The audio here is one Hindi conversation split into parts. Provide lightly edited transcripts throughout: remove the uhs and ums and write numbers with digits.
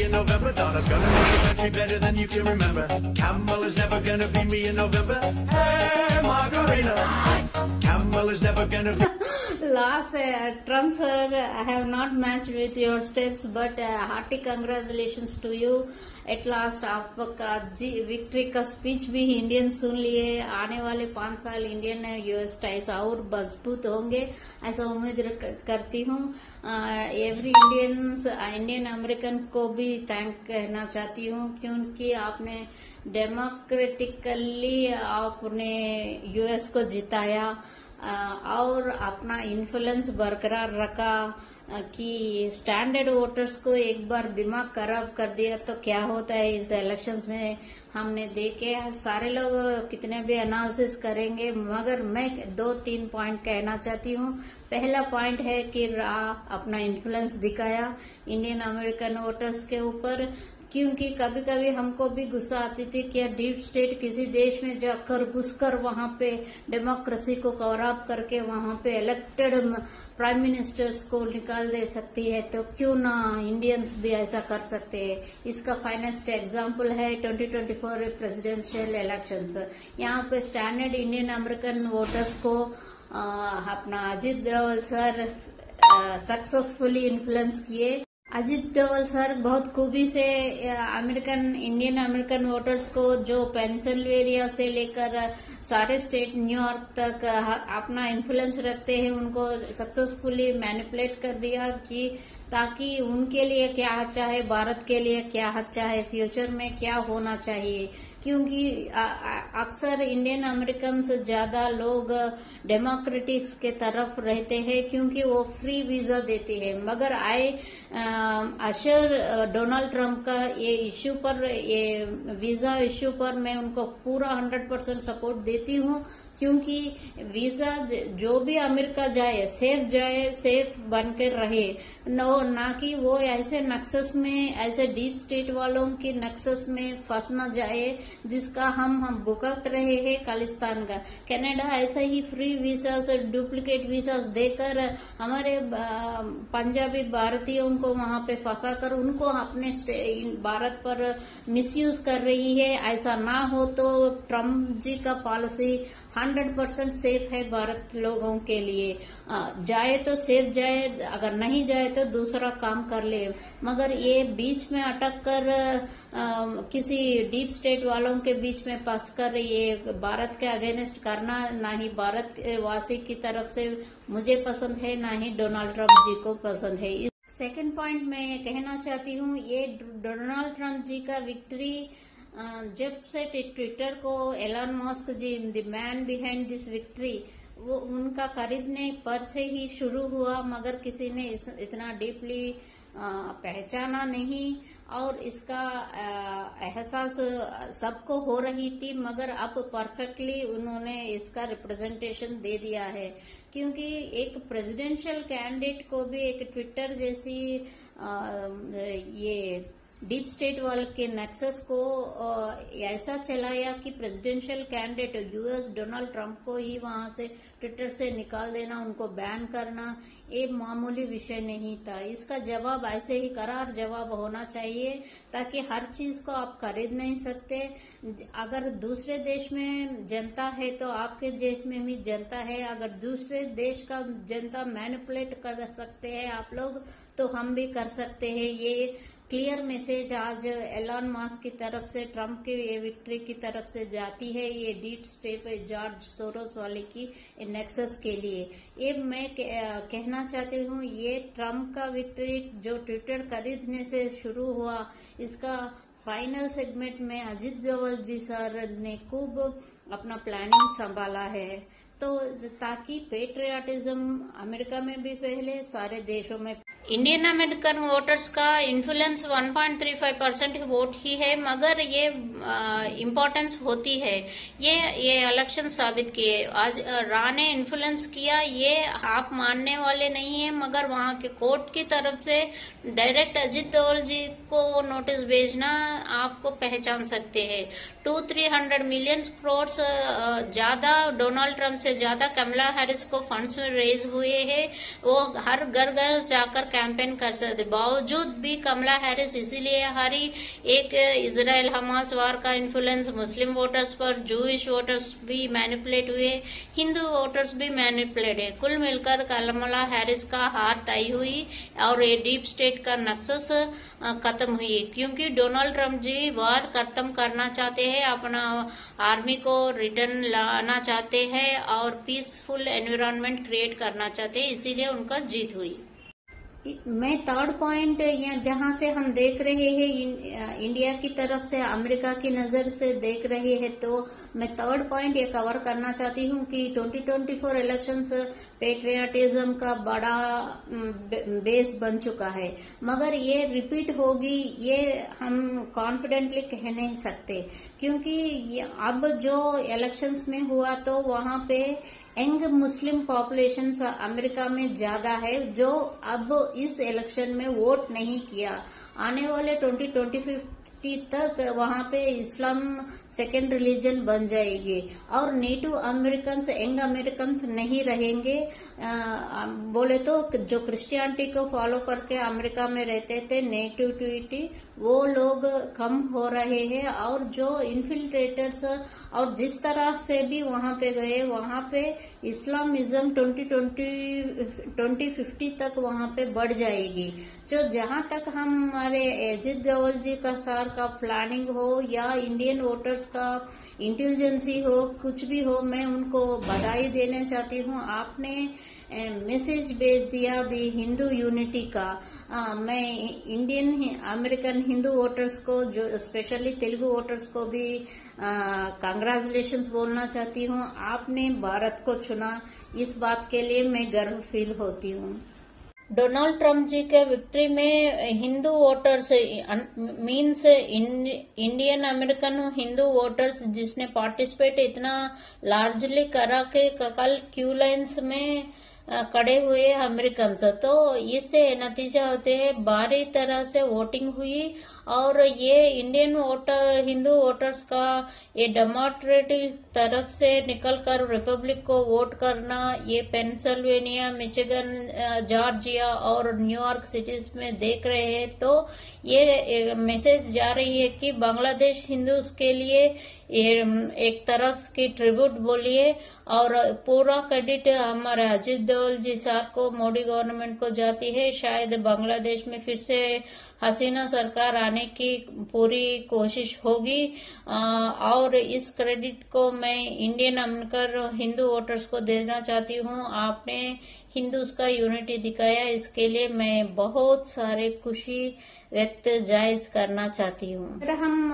me in November. Donald's gonna make the country better than you can remember. Kamala's never gonna be me in November. Hey, Margarita. Kamala's never gonna be... Last, Trump sir, I have not matched with your steps, but hearty congratulations to you. At last आपका विक्ट्री का स्पीच भी इंडियन सुन लिए. आने वाले 5 साल इंडियन यूएस टाइज और मजबूत होंगे ऐसा उम्मीद करती हूँ. एवरी इंडियन अमेरिकन को भी थैंक कहना चाहती हूँ क्योंकि आपने डेमोक्रेटिकली आपने यूएस को जिताया और अपना इन्फ्लुएंस बरकरार रखा कि स्टैंडर्ड वोटर्स को एक बार दिमाग खराब कर दिया तो क्या होता है. इस इलेक्शंस में हमने देखे सारे लोग कितने भी एनालिसिस करेंगे मगर मैं 2-3 पॉइंट कहना चाहती हूँ. पहला पॉइंट है कि रॉ अपना इन्फ्लुएंस दिखाया इंडियन अमेरिकन वोटर्स के ऊपर क्योंकि कभी कभी हमको भी गुस्सा आती थी कि डीप स्टेट किसी देश में जाकर घुसकर वहां पे डेमोक्रेसी को खराब करके वहां पे इलेक्टेड प्राइम मिनिस्टर्स को निकाल दे सकती है तो क्यों ना इंडियंस भी ऐसा कर सकते हैं. इसका फाइनेस्ट एग्जांपल है 2024 प्रेसिडेंशियल इलेक्शंस. यहाँ पे स्टैंडर्ड इंडियन अमेरिकन वोटर्स को अपना Ajit Doval sir successfully influence किए. अजीत डोवाल सर बहुत खूबी से इंडियन अमेरिकन वोटर्स को जो पेंसिल्वेनिया से लेकर सारे स्टेट न्यूयॉर्क तक अपना इन्फ्लुएंस रखते हैं उनको सक्सेसफुली मैनिपुलेट कर दिया कि ताकि उनके लिए क्या अच्छा है, भारत के लिए क्या अच्छा है, फ्यूचर में क्या होना चाहिए. क्योंकि अक्सर इंडियन अमेरिकन से ज्यादा लोग डेमोक्रेटिक्स के तरफ रहते हैं क्योंकि वो फ्री वीजा देती है मगर डोनाल्ड ट्रम्प का ये इश्यू पर, ये वीजा इश्यू पर मैं उनको पूरा 100% सपोर्ट देती हूँ क्योंकि वीजा जो भी अमेरिका जाए सेफ बनकर रहे ना कि वो ऐसे नक्सस में, ऐसे डीप स्टेट वालों के नक्सस में फंस ना जाए जिसका हम भुगत रहे हैं. खालिस्तान का कनाडा ऐसा ही फ्री वीजा से डुप्लीकेट वीजा देकर हमारे पंजाबी भारतीयों को वहां पे फंसा कर उनको अपने भारत पर मिसयूज कर रही है. ऐसा ना हो तो ट्रम्प जी का पॉलिसी 100% सेफ है भारत लोगों के लिए. जाए तो सेफ जाए, अगर नहीं जाए तो दूसरा काम कर ले मगर ये बीच में अटक कर किसी डीप स्टेट वालों के बीच में फंस कर ये भारत के अगेंस्ट करना ना ही भारत वासी की तरफ से मुझे पसंद है ना ही डोनाल्ड ट्रम्प जी को पसंद है. सेकेंड पॉइंट मैं कहना चाहती हूँ ये डोनाल्ड ट्रम्प जी का विक्ट्री जब से ट्विटर को Elon Musk ji the man behind this victory वो उनका खरीदने पर से ही शुरू हुआ मगर किसी ने इतना डीपली पहचाना नहीं और इसका एहसास सबको हो रही थी मगर अब परफेक्टली उन्होंने इसका रिप्रेजेंटेशन दे दिया है क्योंकि एक प्रेसिडेंशियल कैंडिडेट को भी एक ट्विटर जैसी ये डीप स्टेट वाल के नेक्सस को ऐसा चलाया कि presidential candidate US Donald Trump को ही वहां से ट्विटर से निकाल देना, उनको बैन करना ये मामूली विषय नहीं था. इसका जवाब ऐसे ही करार जवाब होना चाहिए ताकि हर चीज को आप खरीद नहीं सकते. अगर दूसरे देश में जनता है तो आपके देश में भी जनता है. अगर दूसरे देश का जनता मैनिपुलेट कर सकते हैं आप लोग तो हम भी कर सकते हैं. ये क्लियर मैसेज आज एलन मस्क की तरफ से ट्रम्प के ये विक्ट्री की तरफ से जाती है ये डीप स्टेट जॉर्ज सोरोस वाले की नेक्सस के लिए. ये मैं कहना चाहती हूँ ये ट्रम्प का विक्ट्री जो ट्विटर खरीदने से शुरू हुआ इसका फाइनल सेगमेंट में अजीत डोवाल जी सर ने खूब अपना प्लानिंग संभाला है तो ताकि पेट्रियाटिज्म अमेरिका में भी पहले सारे देशों में. इंडियन अमेरिकन वोटर्स का इन्फ्लुएंस 1.35% वोट ही है मगर ये इम्पोर्टेंस होती है। ये इलेक्शन साबित किए। आज रा ने इन्फ्लुएंस किया, ये आप मानने वाले नहीं है, मगर वहाँ के कोर्ट की तरफ से डायरेक्ट अजीत डोवाल जी को नोटिस भेजना आपको पहचान सकते हैं। 200-300 मिलियन करोड़ ज्यादा, डोनाल्ड ट्रम्प से ज्यादा कमला हैरिस को फंड्स रेज हुए हैं। वो हर घर घर जाकर कैंपेन कर सकते, बावजूद भी कमला हैरिस इसीलिए हरी एक इजराइल हमास वार का इन्फ्लुएंस मुस्लिम वोटर्स पर, जूइश वोटर्स भी मैनिपुलेट हुए, हिंदू वोटर्स भी मैनिपुलेट है। कुल मिलकर कमला हैरिस का हार तय हुई और ये डीप स्टेट का नक्सस खत्म हुई, क्योंकि डोनाल्ड ट्रम्प जी वार खत्म करना चाहते हैं, अपना आर्मी को रिटर्न लाना चाहते हैं और पीसफुल एनवायरनमेंट क्रिएट करना चाहते हैं, इसीलिए उनका जीत हुई। मैं थर्ड पॉइंट जहां से हम देख रहे हैं इंडिया की तरफ से, अमेरिका की नजर से देख रहे हैं, तो मैं थर्ड पॉइंट ये कवर करना चाहती हूं कि 2024 इलेक्शंस पेट्रियाटिज्म का बड़ा बेस बन चुका है, मगर ये रिपीट होगी ये हम कॉन्फिडेंटली कह नहीं सकते, क्योंकि अब जो इलेक्शंस में हुआ तो वहां पे यंग मुस्लिम पॉपुलेशन अमेरिका में ज्यादा है, जो अब इस इलेक्शन में वोट नहीं किया। आने वाले 2025 तक वहां पे इस्लाम सेकेंड रिलीजन बन जाएगी और नेटिव अमेरिकन्स यंग अमेरिकन्स नहीं रहेंगे। बोले तो जो क्रिश्चियनिटी को फॉलो करके अमेरिका में रहते थे नेटिविटी, वो लोग कम हो रहे हैं, और जो इन्फिल्ट्रेटर्स और जिस तरह से भी वहां पे गए, वहां पे इस्लामिज्म 2050 तक वहां पे बढ़ जाएगी। जो जहां तक हमारे अजित डोवाल जी का सार का प्लानिंग हो या इंडियन वोटर्स का इंटेलिजेंसी हो, कुछ भी हो, मैं उनको बधाई देना चाहती हूं। आपने मैसेज भेज दिया दी हिंदू यूनिटी का। मैं इंडियन अमेरिकन हिंदू वोटर्स को, जो स्पेशली तेलुगु वोटर्स को भी कांग्रेचुलेशंस बोलना चाहती हूँ। आपने भारत को चुना, इस बात के लिए मैं गर्व फील होती हूँ। डोनाल्ड ट्रम्प जी के विक्ट्री में Hindu voters means Indian American Hindu voters जिसने पार्टिसिपेट इतना लार्जली करा के कल क्यू लाइन्स में खड़े हुए अमेरिकन, तो इससे नतीजा होते हैं भारी तरह से वोटिंग हुई, और ये इंडियन वोटर हिंदू वोटर्स का ये डेमोक्रेटिक तरफ से निकलकर रिपब्लिक को वोट करना, ये पेंसिल्वेनिया, मिशिगन, जॉर्जिया और न्यूयॉर्क सिटीज में देख रहे हैं। तो ये मैसेज जा रही है कि बांग्लादेश हिंदूज के लिए एक तरफ की ट्रिब्यूट बोलिए, और पूरा क्रेडिट हमारे अजीत डोवाल जी सर को, मोदी गवर्नमेंट को जाती है। शायद बांग्लादेश में फिर से हसीना सरकार आने की पूरी कोशिश होगी, और इस क्रेडिट को मैं इंडियन अमेरिकन हिंदू वोटर्स को देना चाहती हूँ। आपने हिंदूज का यूनिटी दिखाया, इसके लिए मैं बहुत सारे खुशी व्यक्त जायज करना चाहती हूँ। अगर हम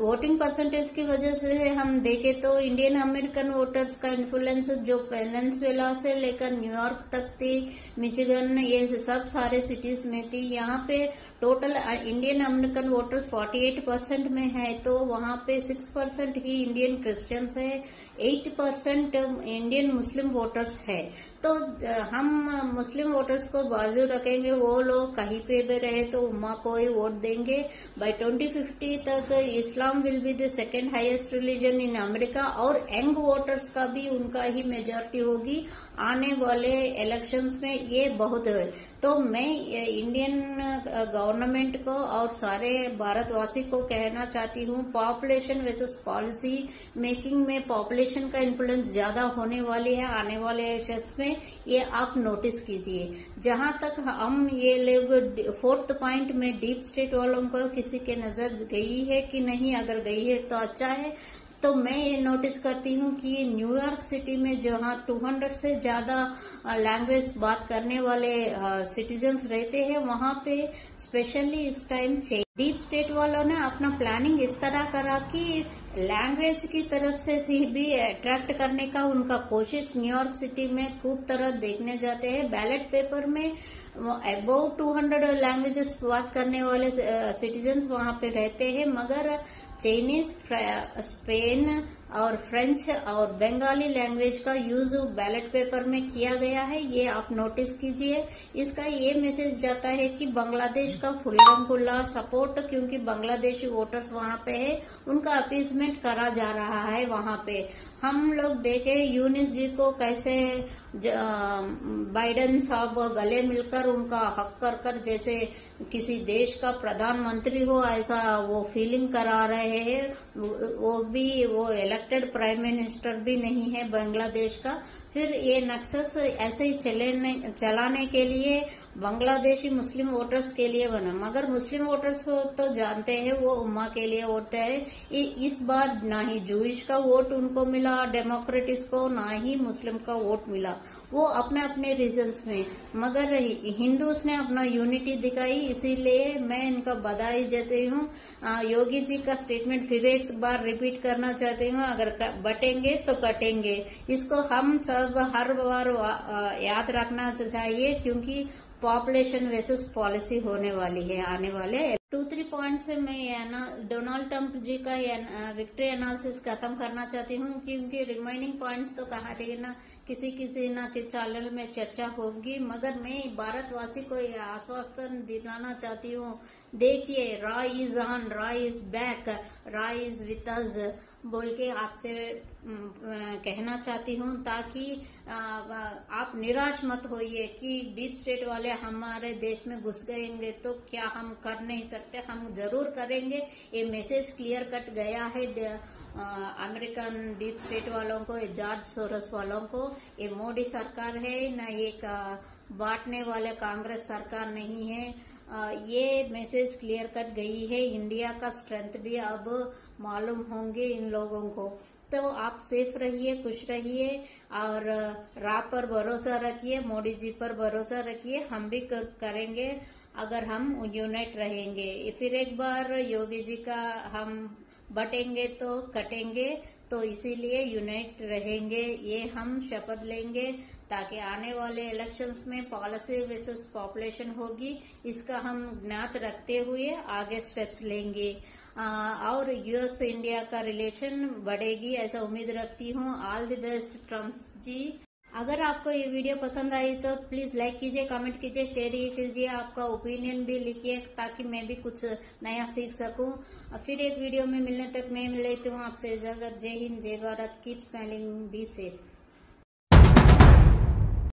वोटिंग परसेंटेज की वजह से हम देखे तो इंडियन अमेरिकन वोटर्स का इन्फ्लुएंस जो पेनसुला से लेकर न्यूयॉर्क तक थी, मिशिगन, ये सब सारे सिटीज में थी। यहाँ पे टोटल इंडियन अमेरिकन वोटर्स 48% में है, तो वहाँ पे 6% ही इंडियन क्रिश्चियंस है, 8% इंडियन मुस्लिम वोटर्स है। तो हम मुस्लिम वोटर्स को बाजू रखेंगे, वो लोग कहीं पे भी रहे तो उम्मा को ही वोट देंगे। बाय 2050 तक Islam will be the second highest religion in America, और यंग वोटर्स का भी उनका ही मेजॉरिटी होगी आने वाले इलेक्शंस में, ये बहुत है। तो मैं इंडियन गवर्नमेंट को और सारे भारतवासी को कहना चाहती हूँ, पॉपुलेशन वर्सेस पॉलिसी मेकिंग में पॉपुलेशन का इन्फ्लुएंस ज्यादा होने वाली है आने वाले इलेक्शंस में, ये आप नोटिस कीजिए। जहां तक हम ये लोग फोर्थ पॉइंट में डीप स्टेट वालों को किसी के नजर गई है कि नहीं, अगर गई है तो अच्छा है। तो मैं ये नोटिस करती हूँ कि न्यूयॉर्क सिटी में जहाँ 200 से ज़्यादा लैंग्वेज बात करने वाले सिटीजन्स रहते हैं, वहाँ पे स्पेशली इस टाइम डीप स्टेट वालों ने अपना प्लानिंग इस तरह करा कि लैंग्वेज की तरफ से भी अट्रैक्ट करने का उनका कोशिश न्यूयॉर्क सिटी में खूब तरह देखने जाते हैं। बैलेट पेपर में अबाउट 200 लैंग्वेजेस बात करने वाले सिटीजन्स वहाँ पे रहते हैं, मगर चाइनीज, स्पेन और फ्रेंच और बंगाली लैंग्वेज का यूज बैलेट पेपर में किया गया है, ये आप नोटिस कीजिए। इसका ये मैसेज जाता है कि बांग्लादेश का खुल्ला सपोर्ट, क्योंकि बांग्लादेशी वोटर्स वहां पे है, उनका अपीसमेंट करा जा रहा है वहां पे। हम लोग देखे यूनिस जी को कैसे बाइडन साहब गले मिलकर उनका हक कर जैसे किसी देश का प्रधानमंत्री हो ऐसा वो फीलिंग करा रहे हैं। वो इलेक्टेड प्राइम मिनिस्टर भी नहीं है बांग्लादेश का। फिर ये नक्सस ऐसे ही चलाने के लिए बांग्लादेशी मुस्लिम वोटर्स के लिए बना, मगर मुस्लिम वोटर्स को तो जानते हैं वो उम्मा के लिए होते हैं। इस बार ना ही जूइश का वोट उनको मिला, डेमोक्रेटिक्स को, ना ही मुस्लिम का वोट मिला, वो अपने अपने रीजंस में। मगर हिंदूस ने अपना यूनिटी दिखाई, इसीलिए मैं इनका बधाई देती हूँ। योगी जी का स्टेटमेंट फिर एक बार रिपीट करना चाहती हूँ, अगर बटेंगे तो कटेंगे। इसको हम सब हर बार याद रखना चाहिए, क्योंकि पॉपुलेशन वर्सेस पॉलिसी होने वाली है आने वाले 2-3 पॉइंट्स में। डोनाल्ड ट्रंप जी का विक्ट्री एनालिसिस खत्म करना चाहती हूँ, क्योंकि रिमाइंडिंग पॉइंट्स तो कहा रही ना किसी ना के चैनल में चर्चा होगी। मगर मैं भारतवासी को यह आश्वासन दिलाना चाहती हूँ, देखिए Raw is on, Raw is back, Raw is with us बोल के आपसे कहना चाहती हूँ, ताकि आप निराश मत होइए कि डीप स्टेट वाले हमारे देश में घुस गएंगे तो क्या हम कर नहीं सकते, हम जरूर करेंगे। ये मैसेज क्लियर कट गया है अमेरिकन डीप स्टेट वालों को, ये जॉर्ज सोरस वालों को। ये मोदी सरकार है ना, ये बांटने वाले कांग्रेस सरकार नहीं है। ये मैसेज क्लियर कट गई है। इंडिया का स्ट्रेंथ भी अब मालूम होंगे इन लोगों को। तो आप सेफ रहिए, खुश रहिए और राह पर भरोसा रखिए, मोदी जी पर भरोसा रखिए। हम भी करेंगे अगर हम यूनाइट रहेंगे। फिर एक बार योगी जी का हम बटेंगे तो कटेंगे, तो इसीलिए यूनाइट रहेंगे ये हम शपथ लेंगे, ताकि आने वाले इलेक्शंस में पॉलिसी वर्सेस पॉपुलेशन होगी, इसका हम ज्ञात रखते हुए आगे स्टेप्स लेंगे और यूएस इंडिया का रिलेशन बढ़ेगी ऐसा उम्मीद रखती हूँ। All the best Trump ji. अगर आपको ये वीडियो पसंद आई तो प्लीज लाइक कीजिए, कमेंट कीजिए, शेयर कीजिए, आपका ओपिनियन भी लिखिए, ताकि मैं भी कुछ नया सीख सकूं। फिर एक वीडियो में मिलने तक मैं लेती हूँ आपसे इजाजत। जय हिंद, जय Bharat. Keep smiling, be safe.